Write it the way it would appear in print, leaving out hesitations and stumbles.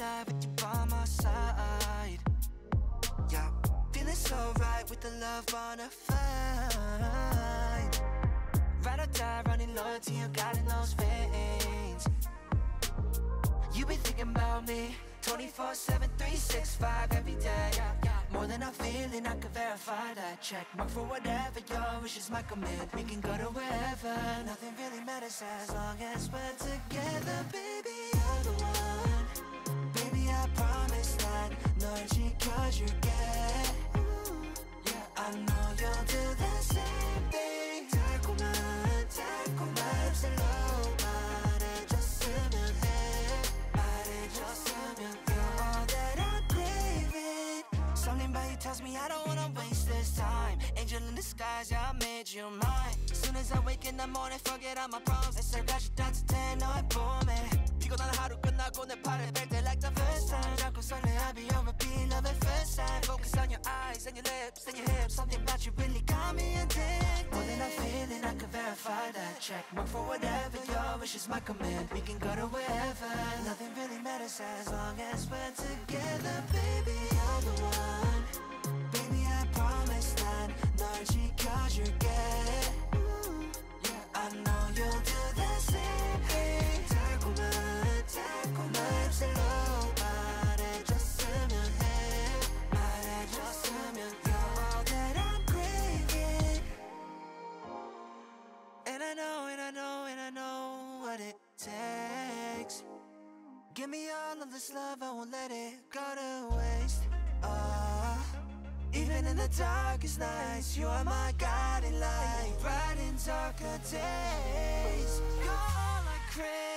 alive with you by my side. Yeah, feeling so right with the love on a fight. Ride or die, running loyalty, you got in those veins. You been thinking about me 24/7, 365 every day. More than I'm feeling, I can verify that. Check mark for whatever your wishes might command. We can go to wherever, nothing really matters as long as we're together. Baby, you're the one. Baby, I promise that 너를 지켜줄게. I know you'll do the same thing. 달콤한, 달콤한 앱살로 말해줬으면 해. 말해줬으면 해. You're all that I'm craving. Something by you tells me I don't wanna waste this time. Angel in disguise, yeah, I made you mine. Soon as I wake in the morning, forget all my problems. 햇살같이 따뜻해 너의 봄에 피곤한 하루 끝나고 내 팔을 뺄 때 like the first time. 자꾸 설레, I'll be on repeat, love at first sight. Focus on your eyes and your lips and your hips. Something about you really got me addicted. More than I'm feeling, I can verify that. Check mark for whatever your wishes might command. We can go to wherever, nothing really matters as long as we're together. Baby, you're the one. Baby, I promise that 널 지켜줄게. I know you'll do the same thing. 달콤한, 달콤한 앱살로 말해줬으면 해. 말해줬으면. You're all that I'm craving. And I know, and I know, and I know what it takes. Give me all of this love, I won't let it go to waste. Even in the darkest nights, you are my guiding light. Bright in darker days, you're all I crave.